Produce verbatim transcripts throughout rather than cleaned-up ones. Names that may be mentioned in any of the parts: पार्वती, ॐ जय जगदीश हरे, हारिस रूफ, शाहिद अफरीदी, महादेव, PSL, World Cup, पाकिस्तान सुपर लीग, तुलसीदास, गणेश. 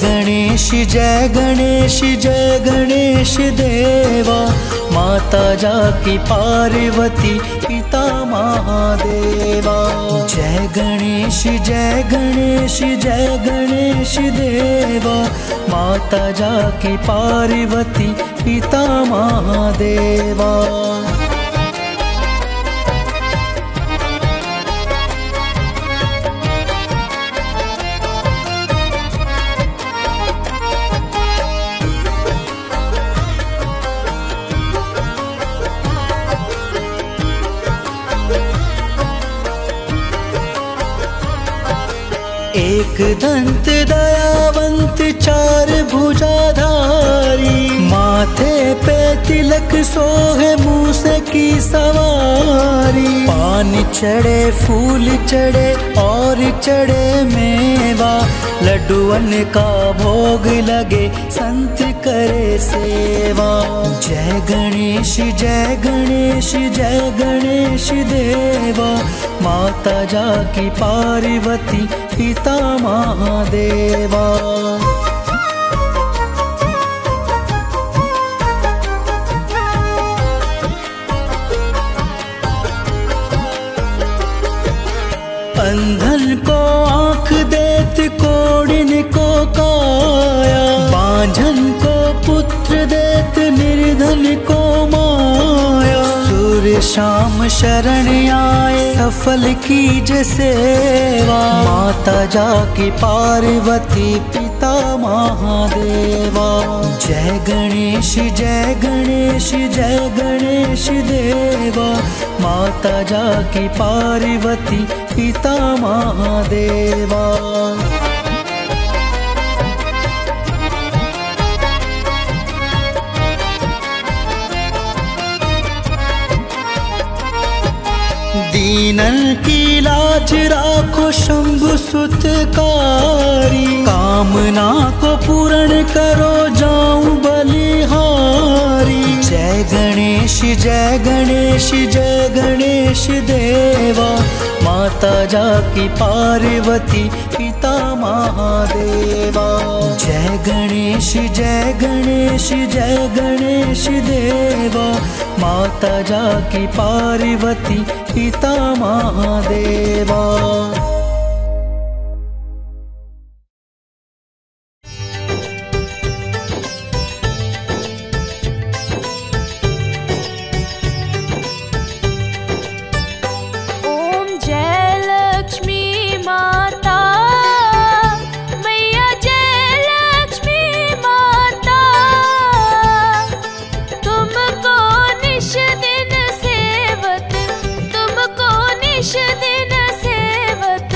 गणेश जय गणेश जय गणेश देवा, माता जाकी पार्वती पिता महादेवा। जय गणेश जय गणेश जय गणेश देवा, माता जाकी पार्वती पिता महादेवा। एक दंत दयावंत चार भुजाधारी, माथे पे तिलक सोहे मूस की सवारी। पान चढ़े फूल चढ़े और चढ़े मेवा, लड्डुअन का भोग लगे संत करे सेवा। जय गणेश जय गणेश जय गणेश देवा, माता जाकी पार्वती पिता महादेवा। अंधन को आँख देत कोढ़िन को काया, बांझन को पुत्र देत निर्धन को माया। सूर्य शाम शरण आए सफल कीजे सेवा, माता जाकी पार्वती पिता महादेवा। जय गणेश जय गणेश जय गणेश देवा, माता जाकी पार्वती पिता महादेवा। दीनन की लाज राखो शंभु सुतकारी, कामना को पूर्ण करो जाऊं बलिहारी। जय गणेश जय गणेश जय गणेश देवा, माता जाकी पार्वती पिता महादेवा। जय गणेश जय गणेश जय गणेश देवा, माता जाकी पार्वती पिता महादेवा। दिन सेवत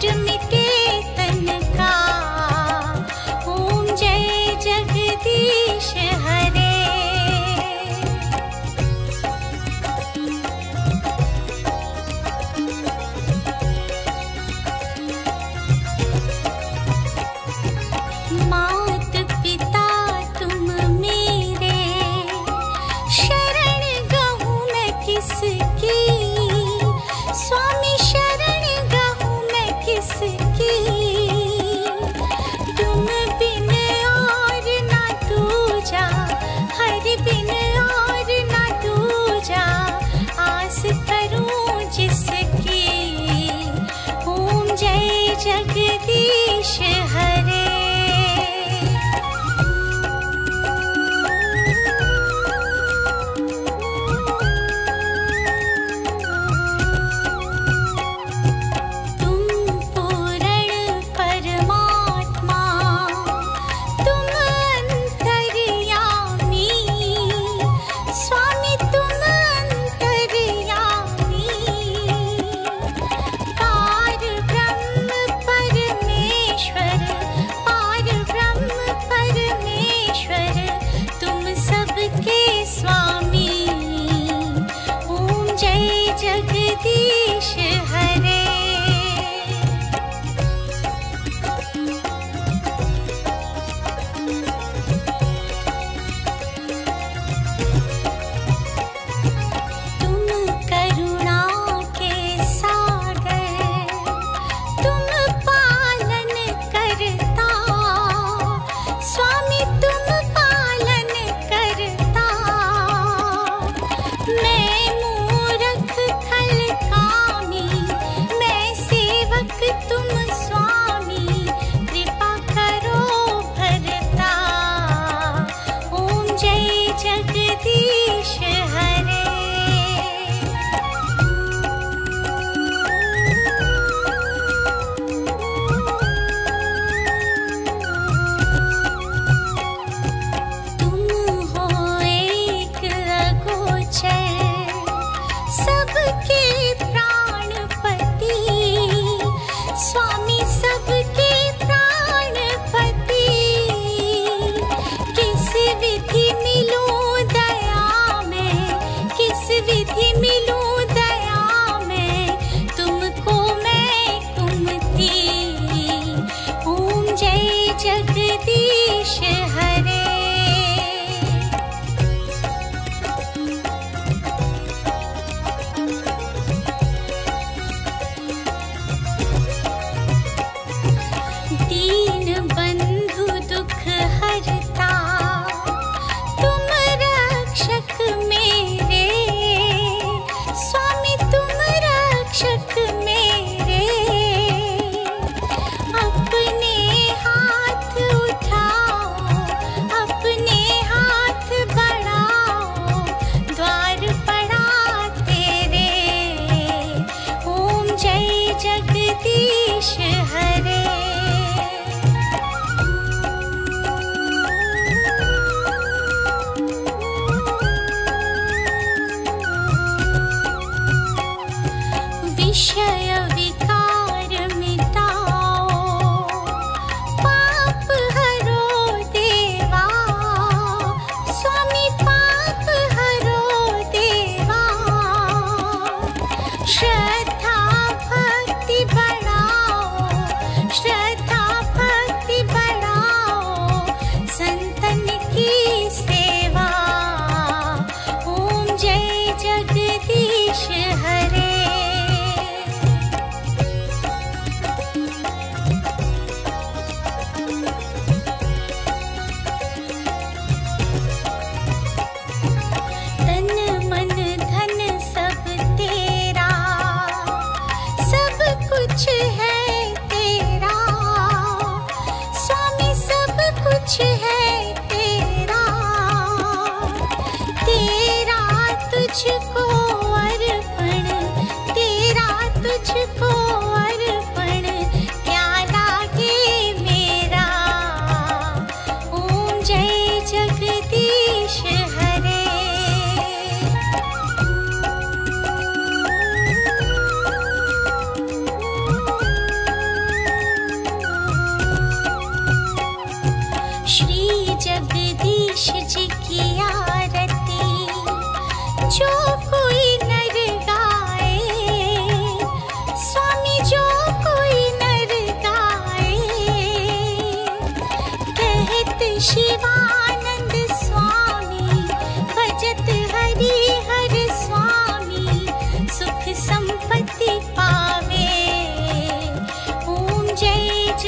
है तेरा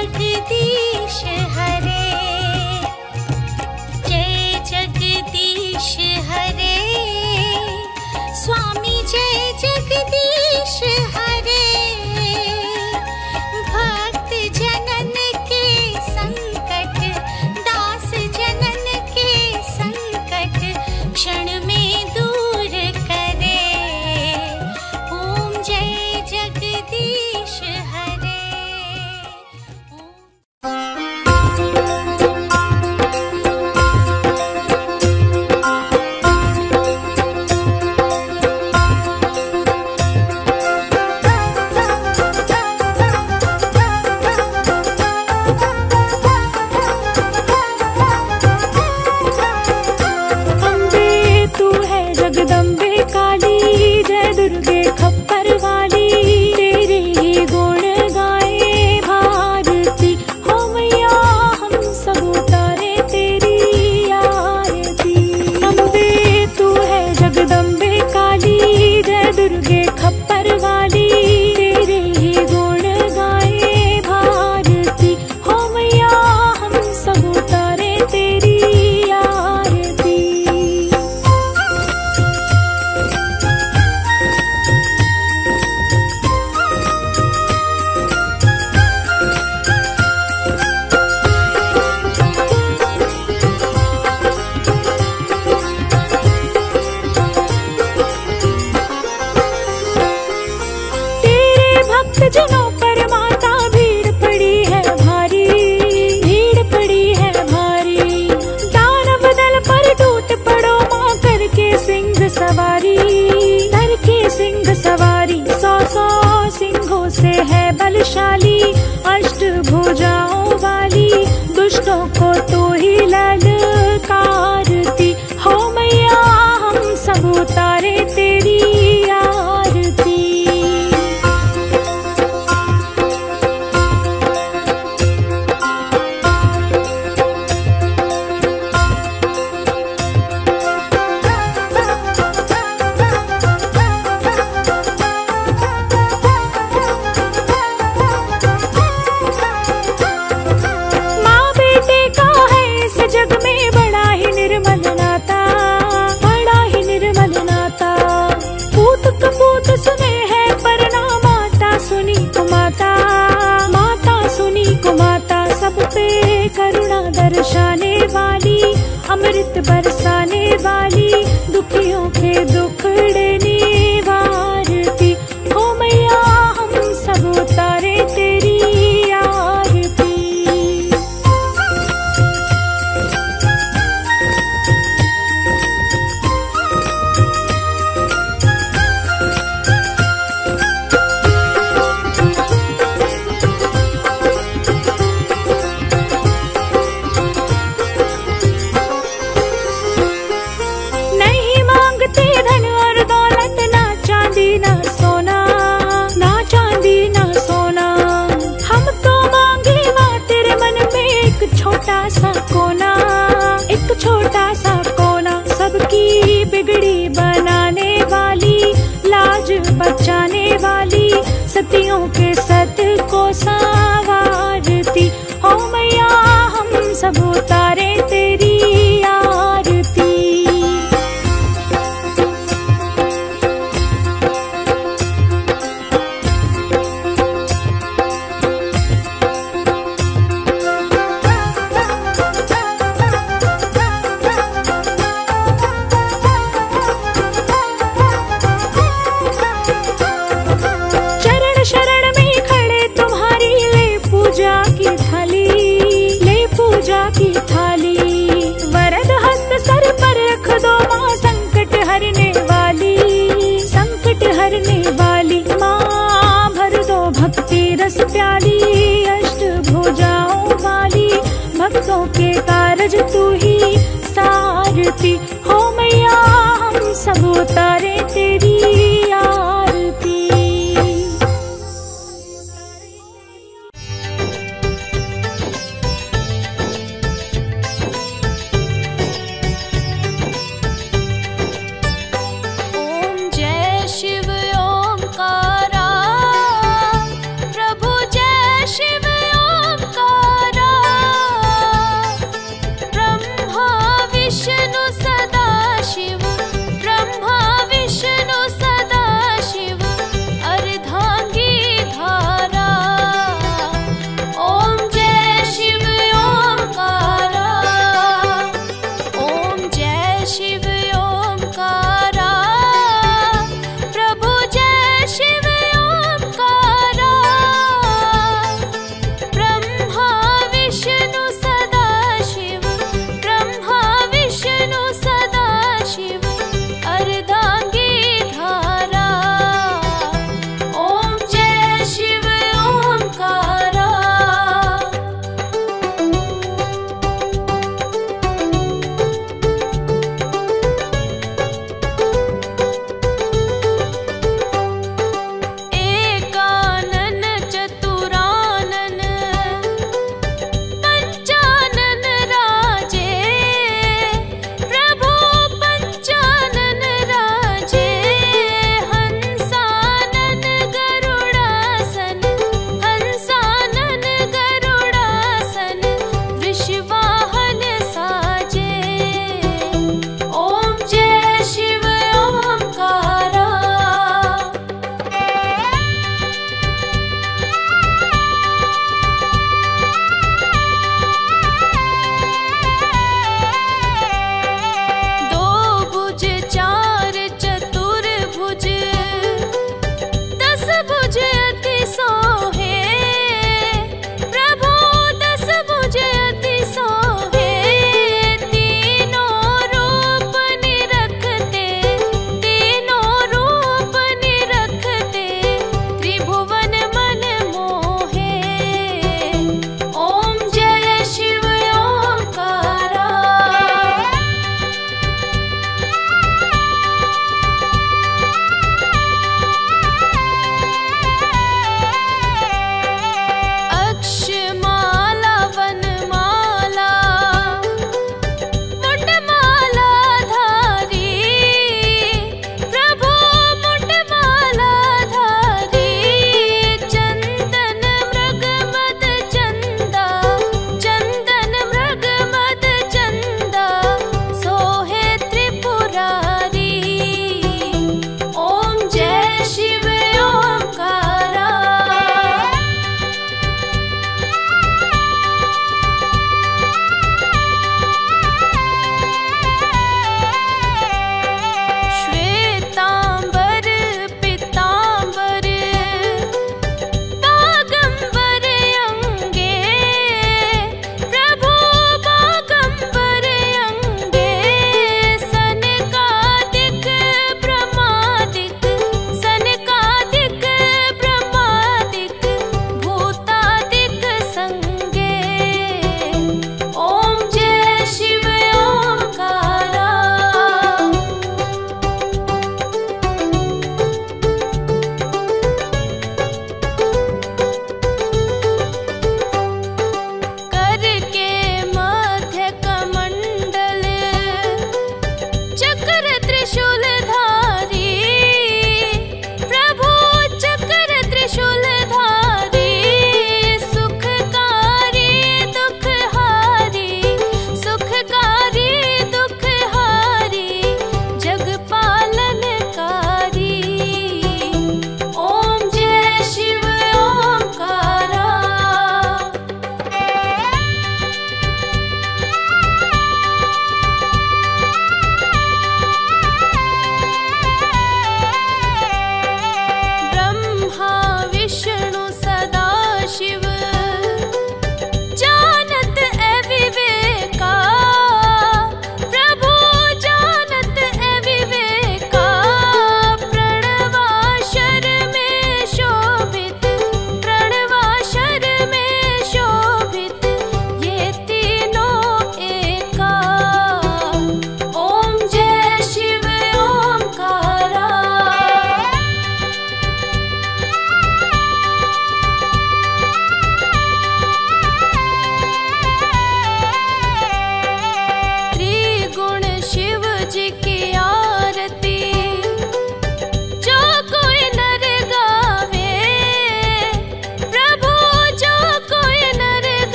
जगदीश हरे, जय जगदीश हरे, स्वामी जय जगदीश हरे। भक्त जनन के संकट, दास जनन के संकट क्षण में दूर करे, ओम जय जगदीश हरे।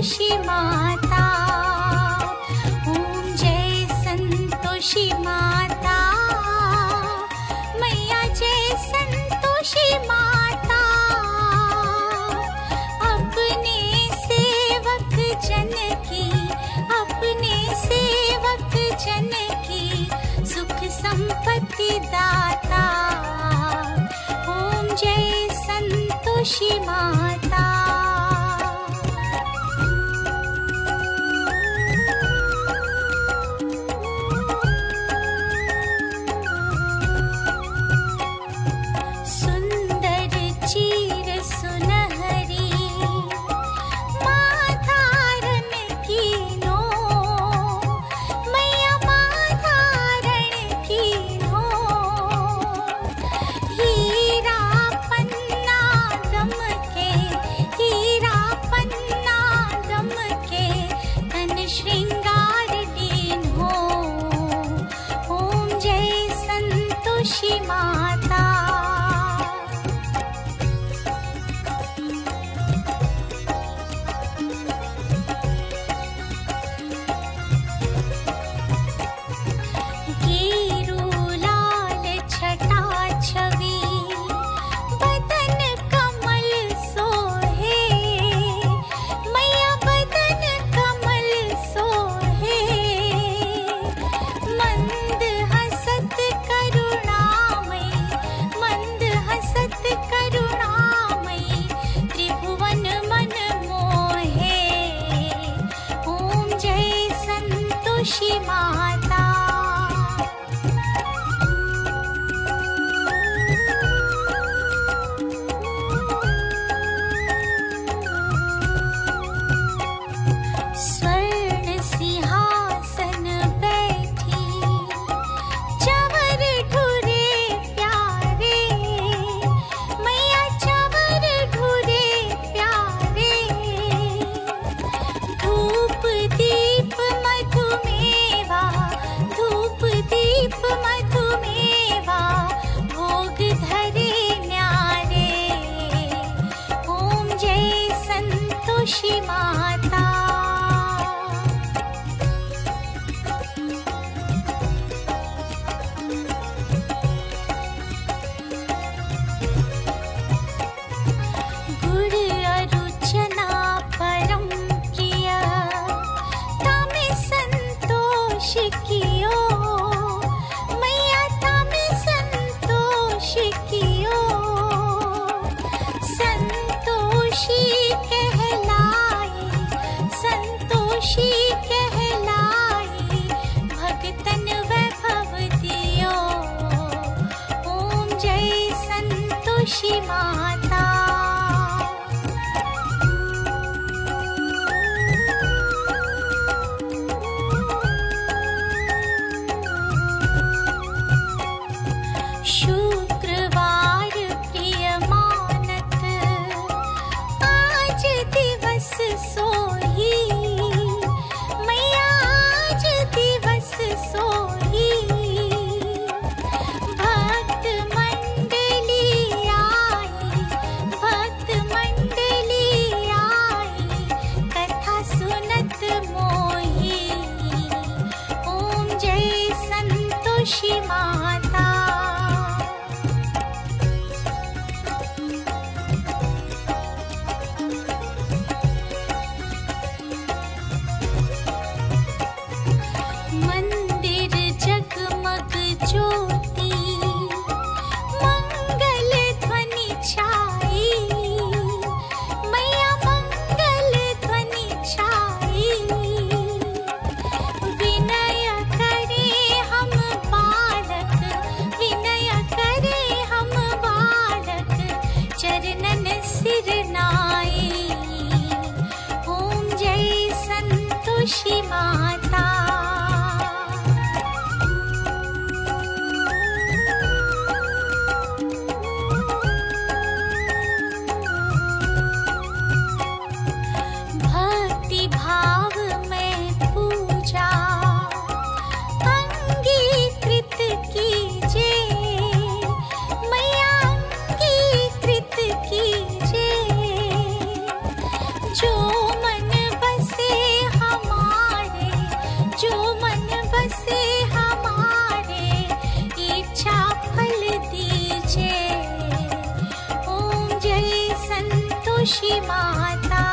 संतोषी माता, ओम जय संतोषी माता, मैया जय संतोषी माता। अपने सेवक जन की, अपने सेवक जन की सुख संपत्ति दाता, ओम जय संतोषी माता। जो मन बस काशी माता।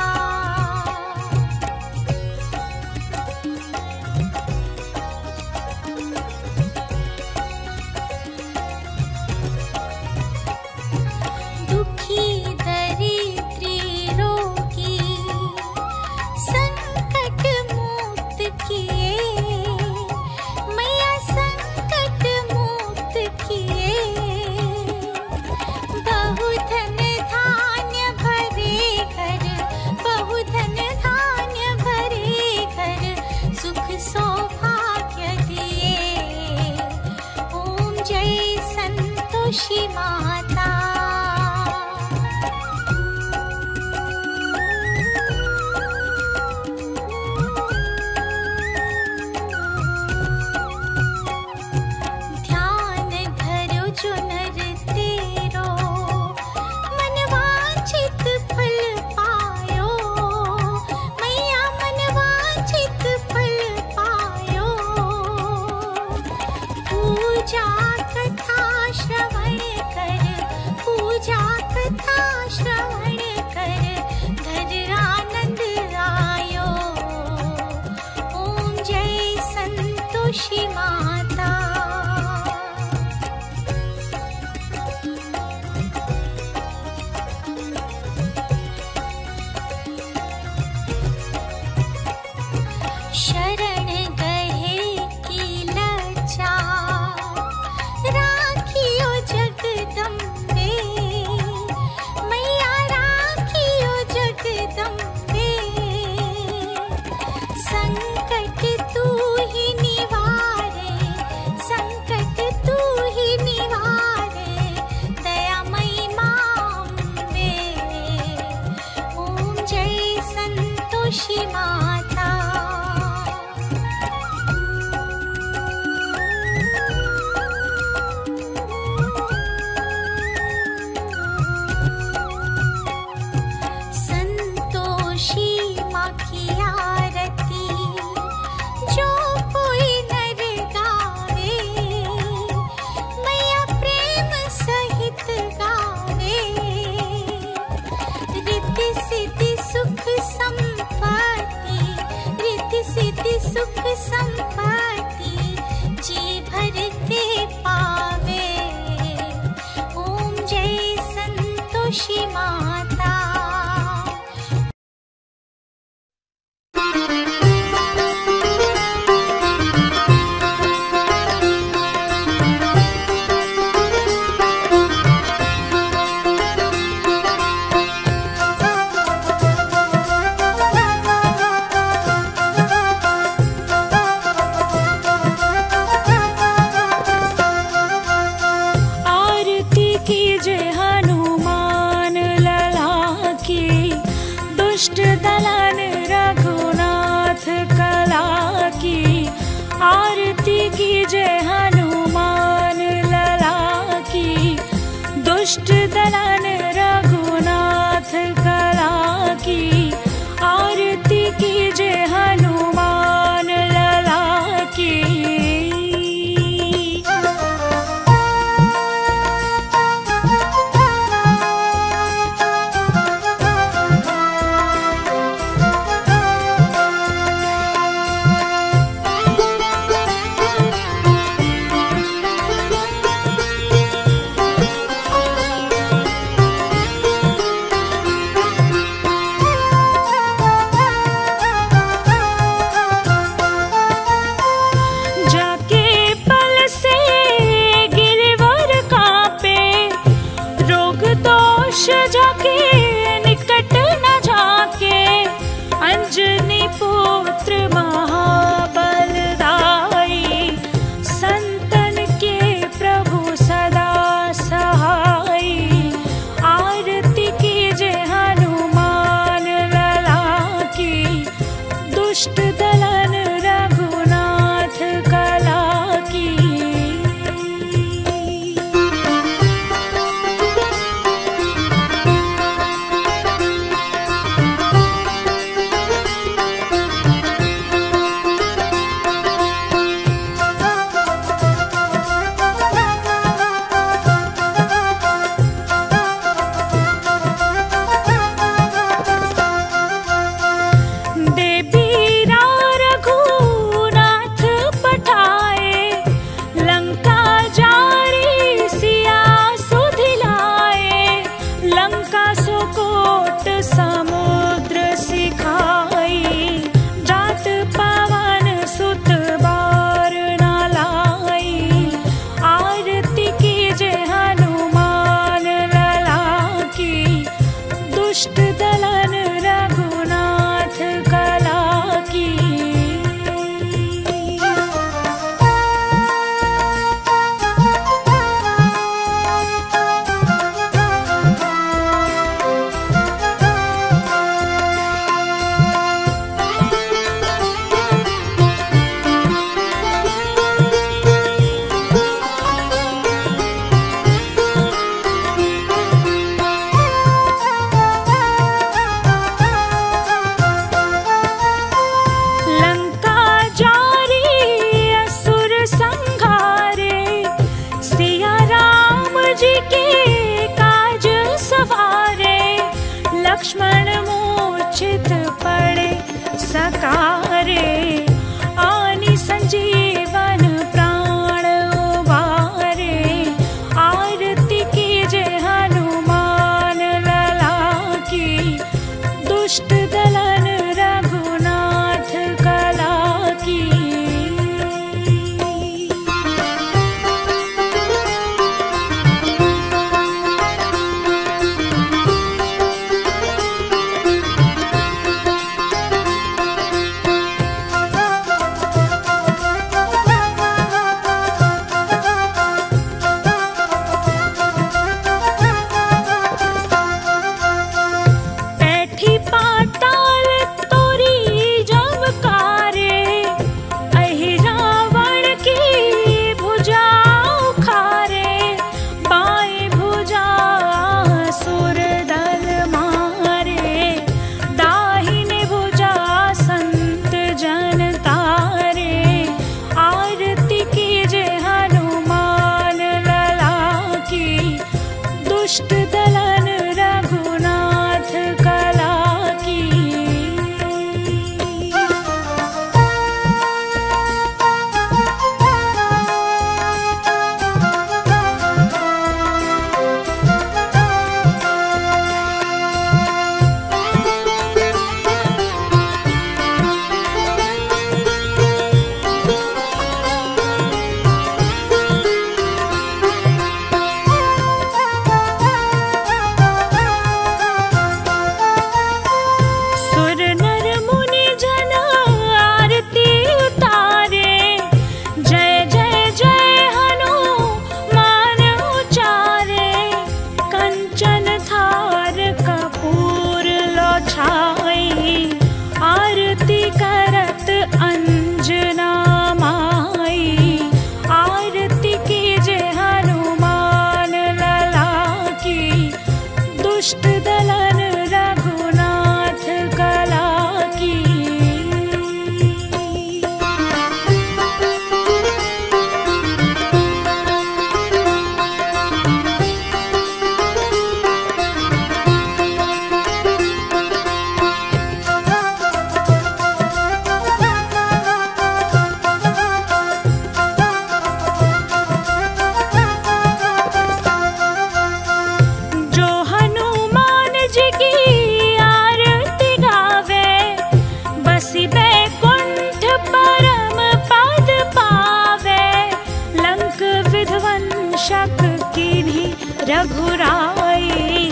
आई,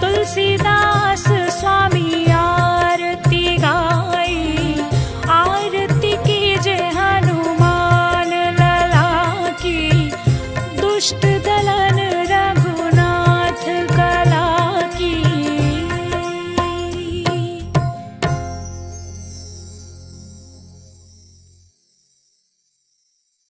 तुलसीदास स्वामी आरती गाई, आरती की जय हनुमान लला की, दुष्ट